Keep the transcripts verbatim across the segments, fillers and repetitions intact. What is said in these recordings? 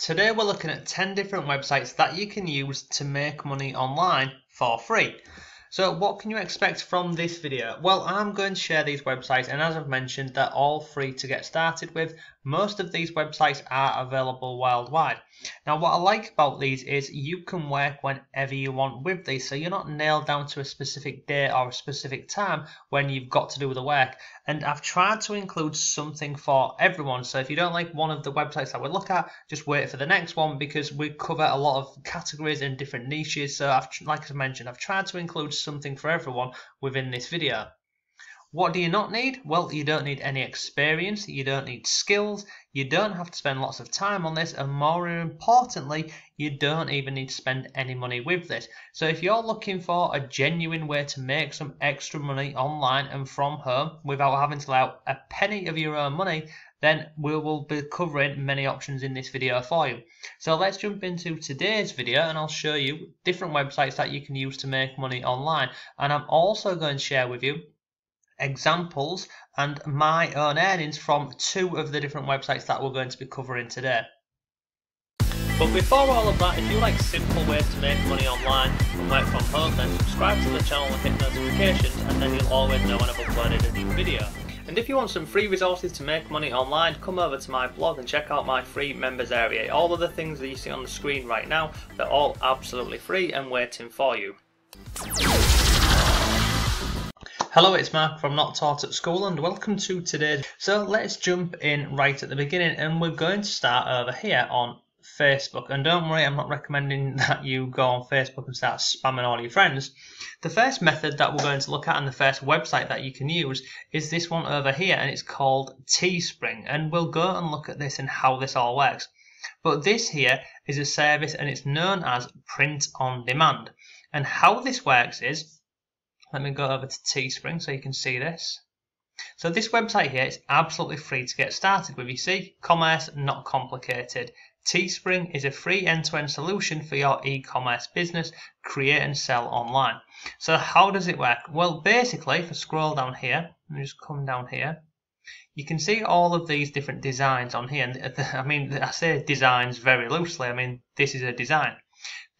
Today we're looking at ten different websites that you can use to make money online for free. So what can you expect from this video? Well, I'm going to share these websites, and as I've mentioned, they're all free to get started with. Most of these websites are available worldwide. Now, what I like about these is you can work whenever you want with these, so you're not nailed down to a specific day or a specific time when you've got to do the work. And I've tried to include something for everyone, so if you don't like one of the websites that we look at, just wait for the next one, because we cover a lot of categories and different niches. So I've, like I mentioned, I've tried to include something for everyone within this video. What do you not need? Well, you don't need any experience, you don't need skills, you don't have to spend lots of time on this, and more importantly, you don't even need to spend any money with this. So if you're looking for a genuine way to make some extra money online and from home without having to lay out a penny of your own money, then we will be covering many options in this video for you. So let's jump into today's video, and I'll show you different websites that you can use to make money online. And I'm also going to share with you examples and my own earnings from two of the different websites that we're going to be covering today. But before all of that, if you like simple ways to make money online and work from home, then subscribe to the channel and hit notifications, and then you'll always know when I've uploaded a new video. And if you want some free resources to make money online, come over to my blog and check out my free members area. All of the things that you see on the screen right now, they're all absolutely free and waiting for you. Hello, it's Mark from Not Taught At School, and welcome to today's. So let's jump in right at the beginning, and we're going to start over here on Facebook. And don't worry, I'm not recommending that you go on Facebook and start spamming all your friends. The first method that we're going to look at, and the first website that you can use, is this one over here, and it's called Teespring. And we'll go and look at this and how this all works. But this here is a service, and it's known as print on demand. And how this works is, let me go over to Teespring so you can see this. So this website here is absolutely free to get started with. You see, commerce, not complicated. Teespring is a free end-to-end solution for your e-commerce business, create and sell online. So how does it work? Well, basically, if I scroll down here, let me just come down here, you can see all of these different designs on here. And I mean, I say designs very loosely. I mean, this is a design.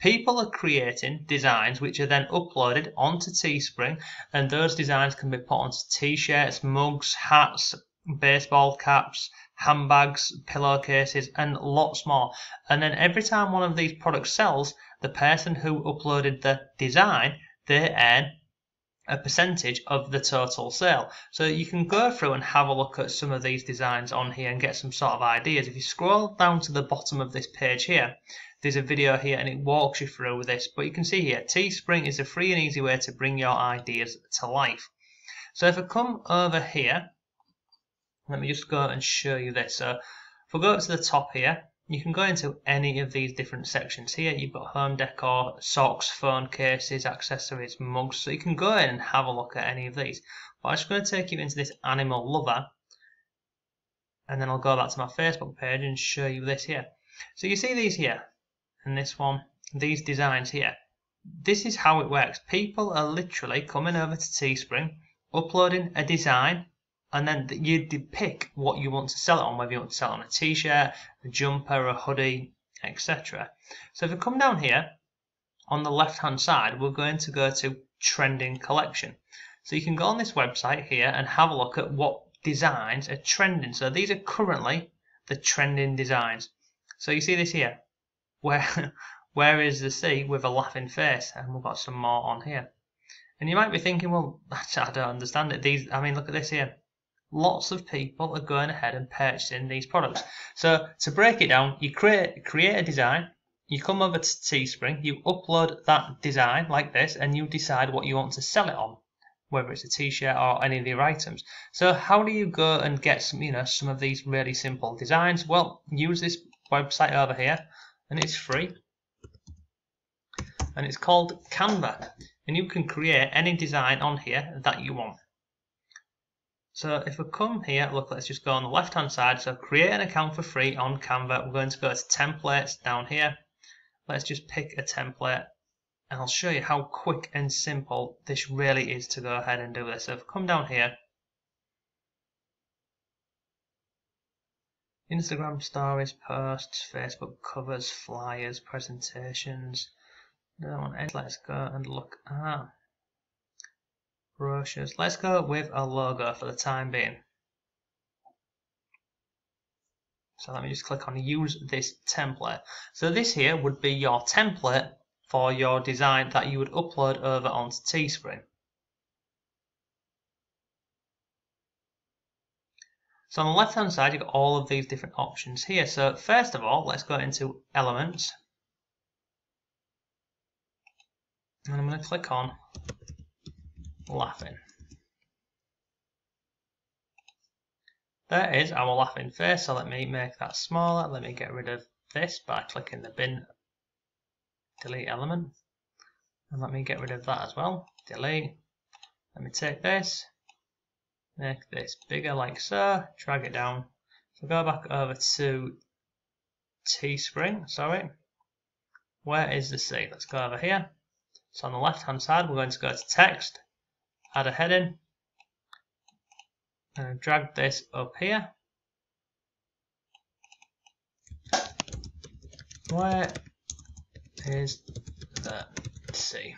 People are creating designs which are then uploaded onto Teespring, and those designs can be put onto t-shirts, mugs, hats, baseball caps, handbags, pillowcases, and lots more. And then every time one of these products sells, the person who uploaded the design, they earn a percentage of the total sale. So you can go through and have a look at some of these designs on here and get some sort of ideas. If you scroll down to the bottom of this page here, there's a video here and it walks you through this, but you can see here, Teespring is a free and easy way to bring your ideas to life. So if I come over here, let me just go and show you this. So if we go up to the top here, you can go into any of these different sections here. You've got home decor, socks, phone cases, accessories, mugs. So you can go in and have a look at any of these. But I'm just going to take you into this animal lover, and then I'll go back to my Facebook page and show you this here. So you see these here, and this one, these designs here. This is how it works. People are literally coming over to Teespring, uploading a design, and then you pick what you want to sell it on, whether you want to sell it on a t-shirt, a jumper, a hoodie, et cetera. So if we come down here, on the left-hand side, we're going to go to trending collection. So you can go on this website here and have a look at what designs are trending. So these are currently the trending designs. So you see this here, where where is the sea with a laughing face, and we've got some more on here. And you might be thinking, well, I don't understand it. These, I mean, look at this here. Lots of people are going ahead and purchasing these products. So to break it down, you create create a design, you come over to Teespring, you upload that design like this, and you decide what you want to sell it on, whether it's a t-shirt or any of your items. So how do you go and get some, you know, some of these really simple designs? Well, use this website over here, and it's free, and it's called Canva, and you can create any design on here that you want. So if we come here, look, let's just go on the left hand side. So create an account for free on Canva. We're going to go to templates down here. Let's just pick a template, and I'll show you how quick and simple this really is to go ahead and do this. So if we come down here, Instagram stories, posts, Facebook covers, flyers, presentations. Don't want any. Let's go and look at brochures. Let's go with a logo for the time being. So let me just click on use this template. So this here would be your template for your design that you would upload over onto Teespring. So on the left hand side you've got all of these different options here. So first of all, let's go into elements. And I'm going to click on laughing. There is our laughing face, so let me make that smaller. Let me get rid of this by clicking the bin delete element. And let me get rid of that as well. Delete. Let me take this. Make this bigger like so. Drag it down. So go back over to Teespring, sorry. Where is the C? Let's go over here. So on the left hand side we're going to go to text, add a heading, and drag this up here. Where is the C?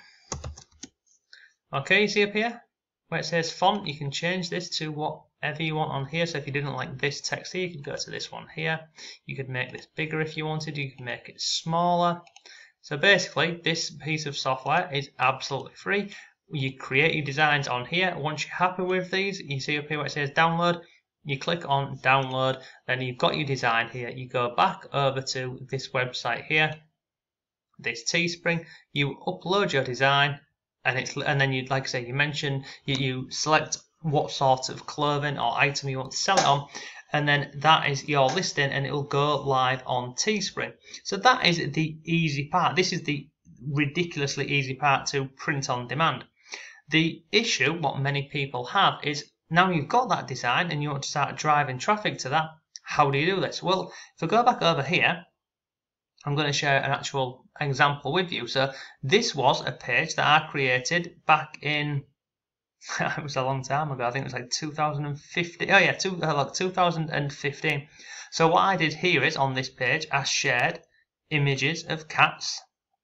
Okay, you see up here where it says font, you can change this to whatever you want on here. So if you didn't like this text here, you could go to this one here. You could make this bigger if you wanted, you could make it smaller. So basically this piece of software is absolutely free. You create your designs on here. Once you're happy with these, you see up here where it says download, you click on download, then you've got your design here. You go back over to this website here, this Teespring, you upload your design, and it's and then you like I say you mentioned you, you select what sort of clothing or item you want to sell it on, and then that is your listing and it will go live on Teespring. So that is the easy part. This is the ridiculously easy part to print on demand. The issue what many people have is now you've got that design and you want to start driving traffic to that. How do you do this? Well, if I go back over here, I'm going to share an actual example with you. So this was a page that I created back in, it was a long time ago, I think it was like two thousand fifteen, oh yeah, two, like two thousand fifteen. So what I did here is on this page, I shared images of cats.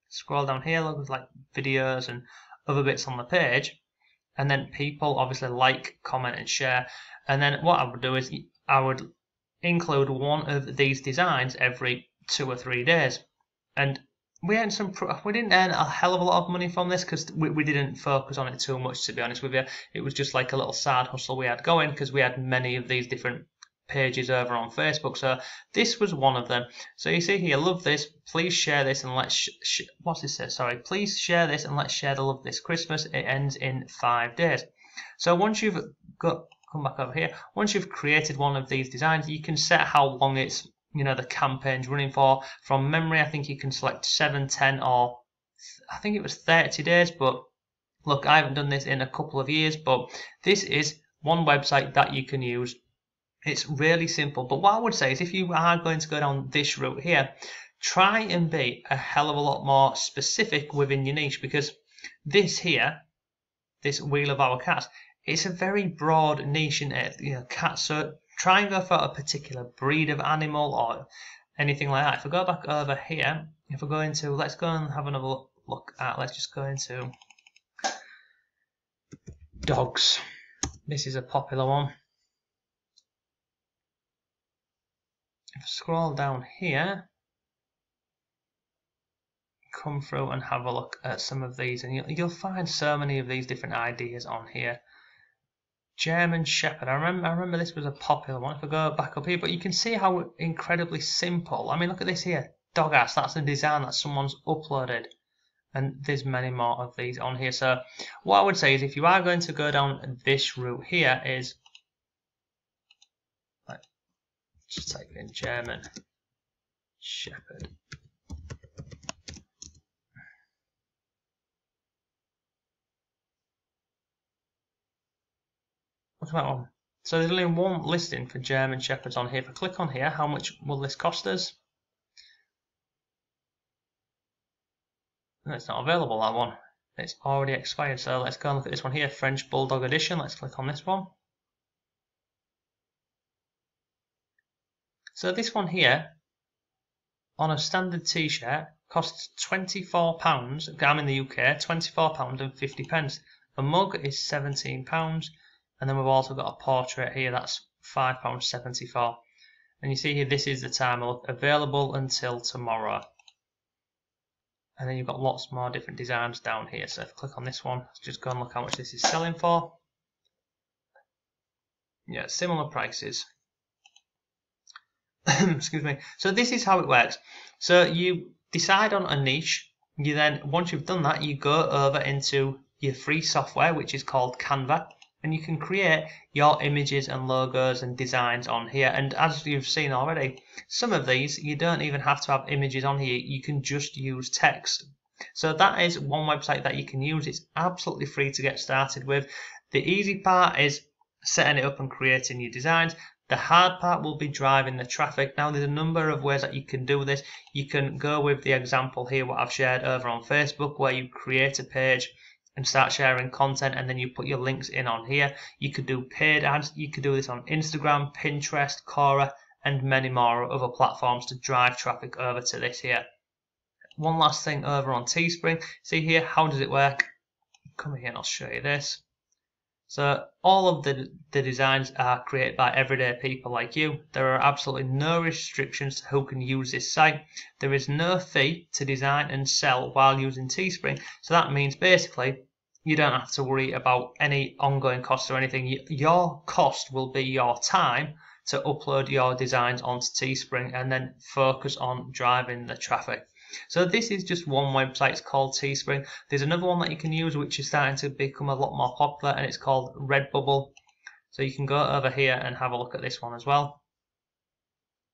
Scroll down here, look with like videos and other bits on the page, and then people obviously like, comment and share. And then what I would do is I would include one of these designs every two or three days, and we earned some we didn't earn a hell of a lot of money from this because we, we didn't focus on it too much, to be honest with you. It was just like a little side hustle we had going because we had many of these different pages over on Facebook. So this was one of them. So you see here, love this, please share this and let's sh sh what's it say sorry please share this and let's share the love this Christmas. It ends in five days. So once you've got come back over here once you've created one of these designs, you can set how long it's you know the campaign's running for. From memory, I think you can select seven, ten or I think it was thirty days, but look, I haven't done this in a couple of years, but this is one website that you can use. It's really simple. But what I would say is if you are going to go down this route here, try and be a hell of a lot more specific within your niche, because this here, this wheel of our cats, it's a very broad niche in it, you know, cats. So try and go for a particular breed of animal or anything like that. If I go back over here, if I go into, let's go and have another look at, let's just go into dogs. This is a popular one. If I scroll down here, come through and have a look at some of these, and you'll, you'll find so many of these different ideas on here. German Shepherd, I remember I remember this was a popular one. If I go back up here, but you can see how incredibly simple. I mean, look at this here, dog ass, that's the design that someone's uploaded, and there's many more of these on here. So what I would say is if you are going to go down this route here is, let's just type in German Shepherd. That one. So there's only one listing for German Shepherds on here. If I click on here, how much will this cost us? No, it's not available, that one. It's already expired. So let's go and look at this one here, French Bulldog Edition. Let's click on this one. So this one here, on a standard t-shirt, costs twenty-four pounds. I'm in the U K, twenty-four pounds and fifty pence. A mug is seventeen pounds. And then we've also got a portrait here, that's five pounds seventy-four. And you see here, this is the time available until tomorrow. And then you've got lots more different designs down here. So if I click on this one, let's just go and look how much this is selling for. Yeah, similar prices. Excuse me. So this is how it works. So you decide on a niche. You then, once you've done that, you go over into your free software, which is called Canva. And you can create your images and logos and designs on here. And as you've seen already, some of these you don't even have to have images on here. You can just use text. So that is one website that you can use. It's absolutely free to get started with. The easy part is setting it up and creating your designs. The hard part will be driving the traffic. Now, there's a number of ways that you can do this. You can go with the example here, what I've shared over on Facebook, where you create a page and start sharing content, and then you put your links in on here. You could do paid ads, you could do this on Instagram, Pinterest, Quora, and many more other platforms to drive traffic over to this here. One last thing over on Teespring, see here, how does it work? Come here and I'll show you this. So all of the, the designs are created by everyday people like you. There are absolutely no restrictions to who can use this site. There is no fee to design and sell while using Teespring. So that means basically, you don't have to worry about any ongoing costs or anything. Your cost will be your time to upload your designs onto Teespring and then focus on driving the traffic. So this is just one website. It's called Teespring. There's another one that you can use which is starting to become a lot more popular, and it's called Redbubble. So you can go over here and have a look at this one as well.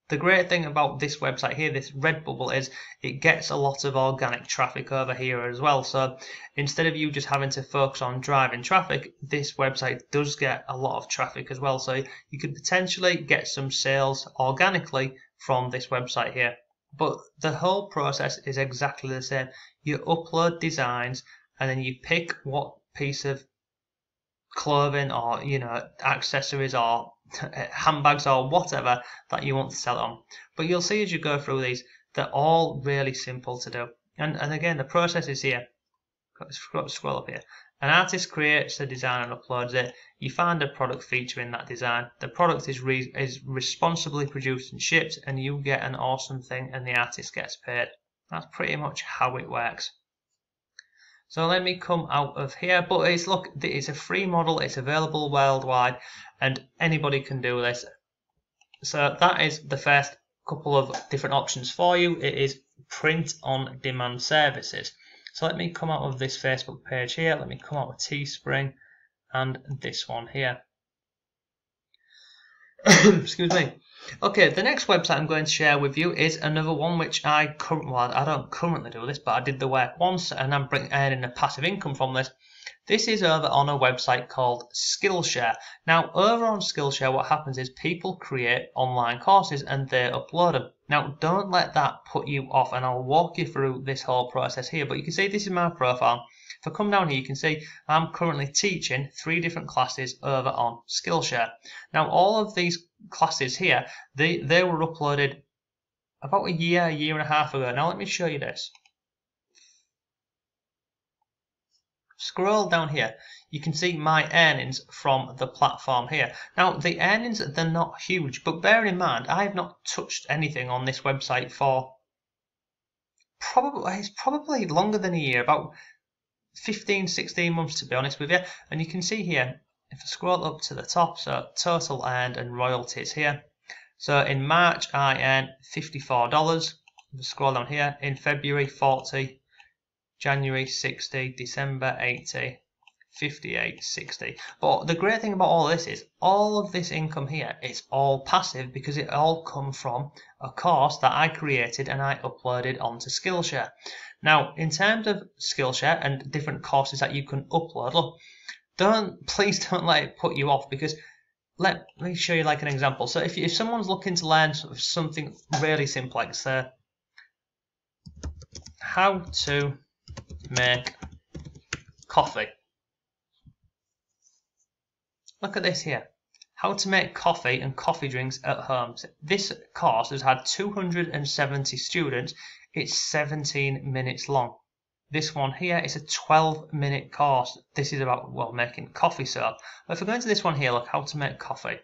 The great thing about this website here, this Redbubble, is it gets a lot of organic traffic over here as well. So instead of you just having to focus on driving traffic, this website does get a lot of traffic as well. So you could potentially get some sales organically from this website here. But the whole process is exactly the same. You upload designs and then you pick what piece of clothing or, you know, accessories or handbags or whatever that you want to sell on. But you'll see as you go through these, they're all really simple to do. And, and again, the process is here. Scroll up here. An artist creates a design and uploads it. You find a product feature in that design. The product is re is responsibly produced and shipped, and you get an awesome thing, and the artist gets paid. That's pretty much how it works. So let me come out of here, but it's look, it's a free model, it's available worldwide, and anybody can do this. So that is the first couple of different options for you. It is print on demand services. So let me come out of this Facebook page here, let me come out with Teespring and this one here. Excuse me. Okay, the next website I'm going to share with you is another one which I currently, well, I don't currently do this, but I did the work once and I'm bringing earning a passive income from this. This is over on a website called Skillshare. Now, over on Skillshare, what happens is people create online courses and they upload them. Now, don't let that put you off, and I'll walk you through this whole process here. But you can see this is my profile. If I come down here, you can see I'm currently teaching three different classes over on Skillshare. Now, all of these classes here, they, they were uploaded about a year, a year and a half ago. Now, let me show you this. Scroll down here, you can see my earnings from the platform here. Now, the earnings, they're not huge, but bear in mind, I have not touched anything on this website for probably, it's probably longer than a year, about fifteen, sixteen months to be honest with you. And you can see here, if I scroll up to the top, so total earned and royalties here. So in March, I earned fifty-four dollars. Just scroll down here, in February, forty dollars. January sixty, December eighty, fifty-eight, sixty. But the great thing about all this is all of this income here is all passive because it all come from a course that I created and I uploaded onto Skillshare. Now, in terms of Skillshare and different courses that you can upload, look, don't please don't let it put you off, because let me show you like an example. So if, you, if someone's looking to learn something really simple, like say, how to make coffee. Look at this here. How to make coffee and coffee drinks at home. This course has had two hundred seventy students. It's seventeen minutes long. This one here is a twelve minute course. This is about, well, making coffee syrup. But if we go into this one here, look, how to make coffee.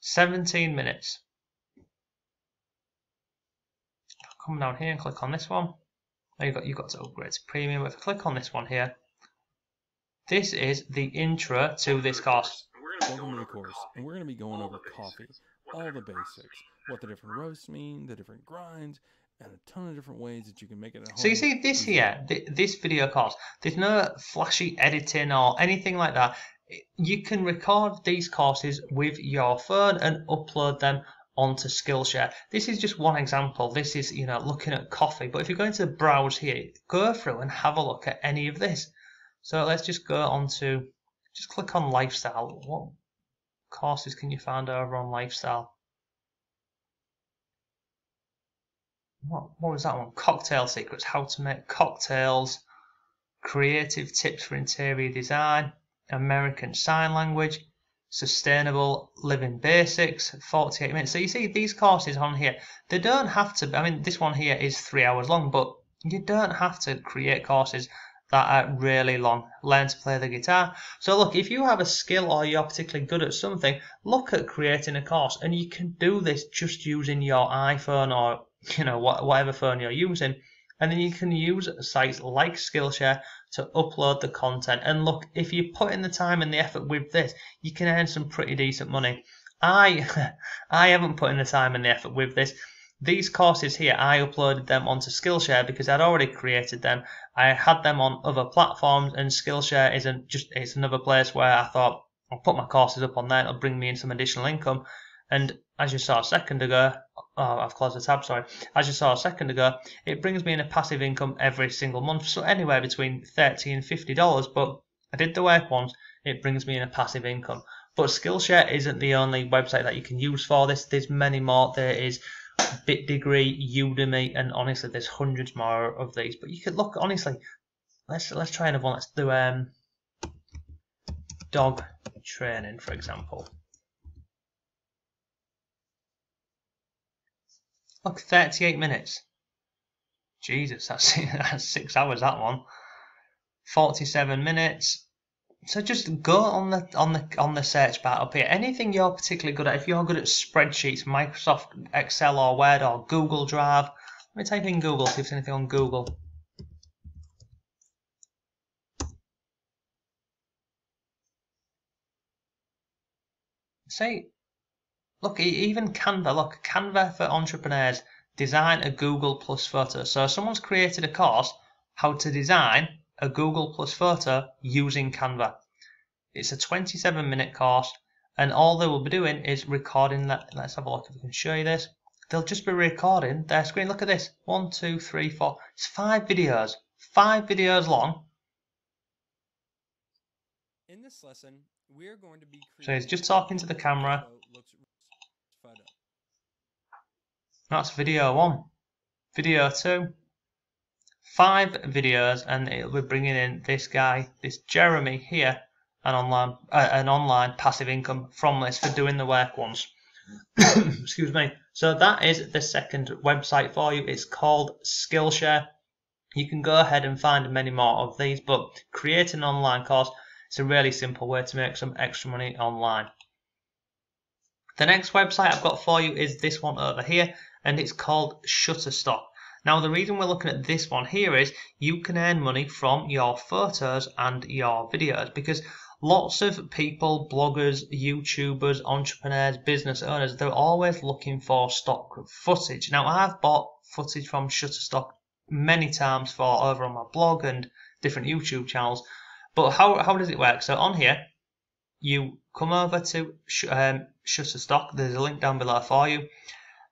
seventeen minutes. I'll come down here and click on this one. Now you've got, you've got to upgrade to premium. If I click on this one here, this is the intro to this course. Welcome to the course, and we're going to be going over coffee, all the basics, what the different roasts mean, the different grinds, and a ton of different ways that you can make it at home. So you see this here, th this video course, there's no flashy editing or anything like that. You can record these courses with your phone and upload them onto Skillshare. This is just one example. This is, you know, looking at coffee. But if you go into the browse here, go through and have a look at any of this. So let's just go on to, just click on lifestyle. What courses can you find over on lifestyle? What, what was that one? Cocktail secrets, how to make cocktails, creative tips for interior design, American Sign Language, sustainable living basics, forty-eight minutes. So you see these courses on here, they don't have to, I mean, this one here is three hours long, but you don't have to create courses that are really long. Learn to play the guitar. So look, if you have a skill or you're particularly good at something, look at creating a course, and you can do this just using your iPhone or, you know, whatever phone you're using, and then you can use sites like Skillshare to upload the content. And look, if you put in the time and the effort with this, you can earn some pretty decent money. I I haven't put in the time and the effort with this. These courses here, I uploaded them onto Skillshare because I'd already created them. I had them on other platforms, and Skillshare isn't just, it's another place where I thought I'll put my courses up on there, it'll bring me in some additional income. And as you saw a second ago, oh, I've closed the tab, sorry. As you saw a second ago, it brings me in a passive income every single month, so anywhere between thirty dollars and fifty dollars, but I did the work once, it brings me in a passive income. But Skillshare isn't the only website that you can use for this. There's many more. There is Bit Degree, Udemy, and honestly, there's hundreds more of these. But you could look, honestly, let's let's try another one. Let's do um, dog training, for example. Look, thirty-eight minutes. Jesus, that's, that's six hours, that one. forty-seven minutes. So just go on the on the on the search bar up here. Anything you're particularly good at. If you're good at spreadsheets, Microsoft Excel or Word or Google Drive. Let me type in Google, see if there's anything on Google. See, look, even Canva. Look, Canva for entrepreneurs. Design a Google Plus photo. So someone's created a course, how to design a Google Plus photo using Canva. It's a twenty-seven minute course, and all they will be doing is recording that. Let's have a look if I can show you this. They'll just be recording their screen. Look at this. One, two, three, four. It's five videos. Five videos long. In this lesson, we're going to be so he's just talking to the camera. That's video one. Video two. Five videos, and it'll be bringing in this guy, this Jeremy here, an online uh, an online passive income from this for doing the work once. Excuse me. So that is the second website for you. It's called Skillshare. You can go ahead and find many more of these, but create an online course. It's a really simple way to make some extra money online. The next website I've got for you is this one over here, and it's called Shutterstock. Now, the reason we're looking at this one here is you can earn money from your photos and your videos, because lots of people, bloggers, YouTubers, entrepreneurs, business owners, they're always looking for stock footage. Now, I've bought footage from Shutterstock many times for over on my blog and different YouTube channels. But how, how does it work? So on here, you come over to um, Shutterstock. There's a link down below for you.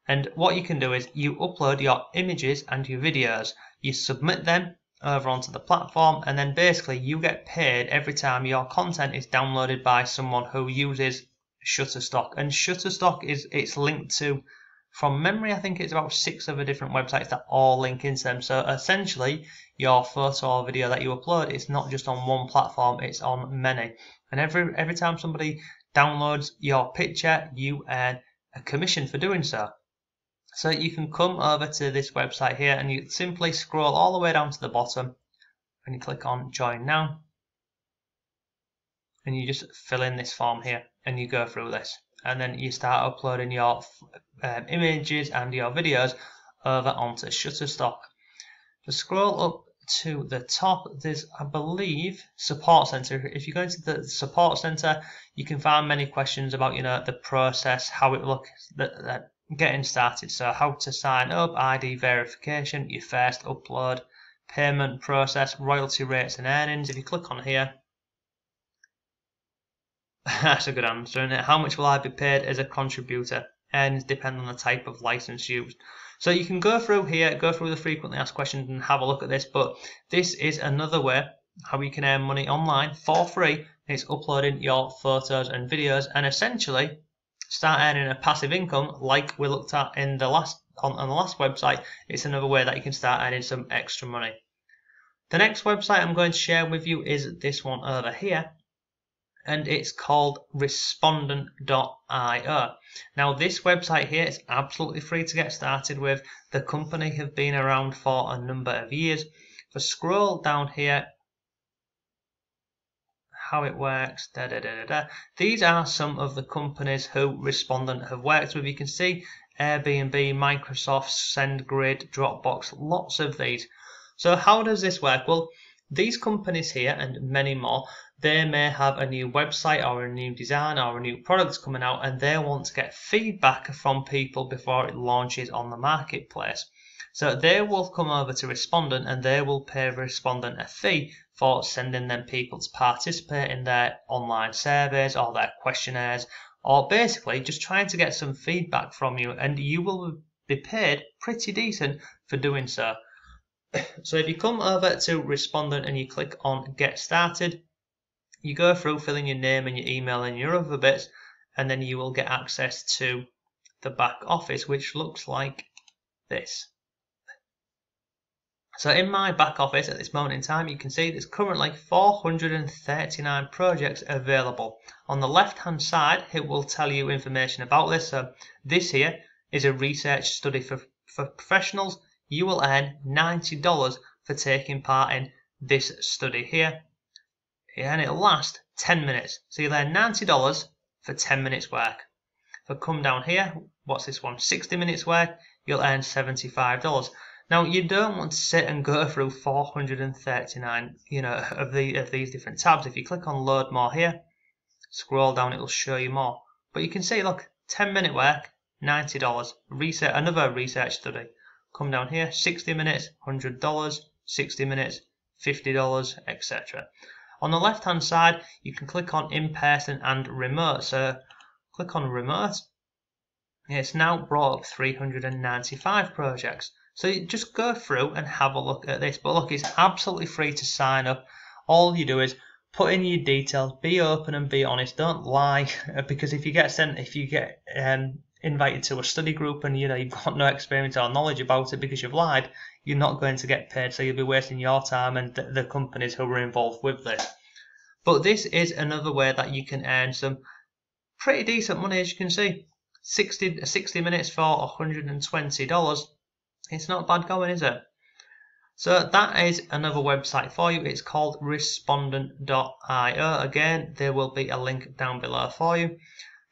And what you can do is you upload your images and your videos, you submit them over onto the platform, and then basically you get paid every time your content is downloaded by someone who uses Shutterstock. And Shutterstock is, it's linked to, from memory, I think it's about six other different websites that all link into them. So essentially, your photo or video that you upload, it's not just on one platform, it's on many. And every every time somebody downloads your picture, you earn a commission for doing so. So you can come over to this website here and you simply scroll all the way down to the bottom and you click on Join Now. And you just fill in this form here and you go through this. And then you start uploading your um, images and your videos over onto Shutterstock. Just scroll up to the top. There's, I believe, Support Center. If you go into the Support Center, you can find many questions about, you know, the process, how it looks, that, that getting started. So how to sign up, I D verification, your first upload, payment process, royalty rates and earnings. If you click on here, that's a good answer, isn't it? How much will I be paid as a contributor? Earnings depend on the type of license used. So you can go through here, go through the frequently asked questions and have a look at this. But this is another way how you can earn money online for free. It's uploading your photos and videos and essentially start earning a passive income like we looked at in the last on, on the last website. It's another way that you can start earning some extra money. The next website I'm going to share with you is this one over here. And it's called Respondent dot i o. Now this website here is absolutely free to get started with. The company have been around for a number of years. If I scroll down here, how it works, da, da, da, da, da. These are some of the companies who Respondent have worked with. You can see Airbnb, Microsoft, SendGrid, Dropbox, lots of these. So how does this work? Well, these companies here and many more, they may have a new website or a new design or a new product coming out and they want to get feedback from people before it launches on the marketplace. So they will come over to Respondent and they will pay Respondent a fee for sending them people to participate in their online surveys or their questionnaires, or basically just trying to get some feedback from you, and you will be paid pretty decent for doing so. So if you come over to Respondent and you click on Get Started, you go through filling your name and your email and your other bits, and then you will get access to the back office, which looks like this. So in my back office at this moment in time, you can see there's currently four hundred thirty-nine projects available. On the left hand side, it will tell you information about this. So this here is a research study for, for professionals. You will earn ninety dollars for taking part in this study here, and it'll last ten minutes. So you'll earn ninety dollars for ten minutes work. If I come down here, what's this one? sixty minutes work, you'll earn seventy-five dollars. Now you don't want to sit and go through four hundred thirty-nine, you know, of the of these different tabs. If you click on Load More here, scroll down, it'll show you more. But you can see, look, ten minute work, ninety dollars. Research, another research study. Come down here, sixty minutes, one hundred dollars, sixty minutes, fifty dollars, et cetera. On the left hand side, you can click on in person and remote. So click on remote. It's now brought up three hundred ninety-five projects. So you just go through and have a look at this. But look, it's absolutely free to sign up. All you do is put in your details, be open and be honest. Don't lie, because if you get sent, if you get um, invited to a study group and you know you've got no experience or knowledge about it because you've lied, you're not going to get paid, so you'll be wasting your time and th the companies who were involved with this. But this is another way that you can earn some pretty decent money. As you can see, sixty minutes for one hundred twenty dollars. It's not bad going, is it? So that is another website for you. It's called Respondent dot i o. Again, there will be a link down below for you.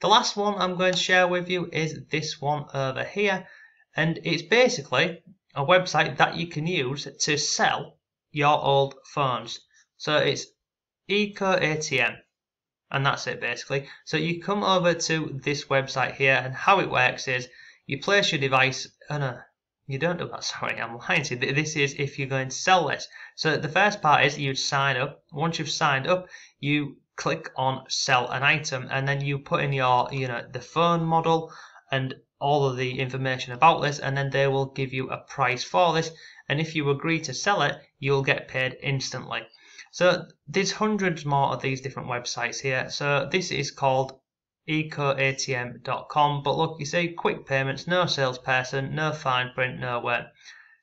The last one I'm going to share with you is this one over here, and it's basically a website that you can use to sell your old phones. So it's EcoATM, and that's it basically. So you come over to this website here, and how it works is you place your device. Oh no, you don't do that. Sorry, I'm lying to you. This is if you're going to sell this. So the first part is you sign up. Once you've signed up, you click on sell an item, and then you put in your, you know, the phone model and all of the information about this, and then they will give you a price for this, and if you agree to sell it, you'll get paid instantly. So there's hundreds more of these different websites here. So this is called eco A T M dot com, but look, you see quick payments, no salesperson, no fine print, no work.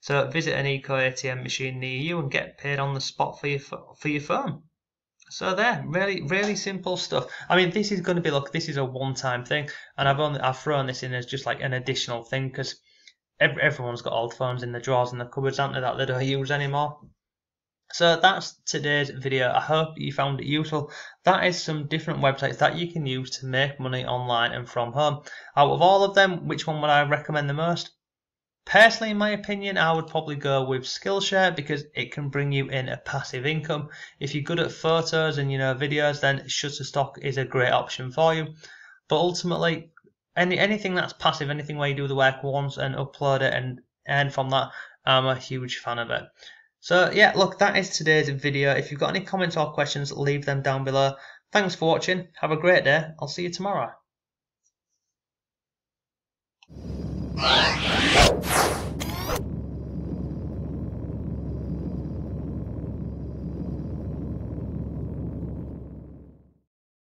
So visit an eco A T M machine near you and get paid on the spot for your, for your phone. So there, really, really simple stuff. I mean, this is going to be, look, this is a one-time thing, and I've only I've thrown this in as just like an additional thing because every, everyone's got old phones in the drawers and the cupboards, aren't they, that they don't use anymore. So that's today's video. I hope you found it useful. That is some different websites that you can use to make money online and from home. Out of all of them, which one would I recommend the most? Personally, in my opinion, I would probably go with Skillshare because it can bring you in a passive income. If you're good at photos and, you know, videos, then Shutterstock is a great option for you. But ultimately, any anything that's passive, anything where you do the work once and upload it and earn from that, I'm a huge fan of it. So yeah, look, that is today's video. If you've got any comments or questions, leave them down below. Thanks for watching. Have a great day. I'll see you tomorrow. Bye.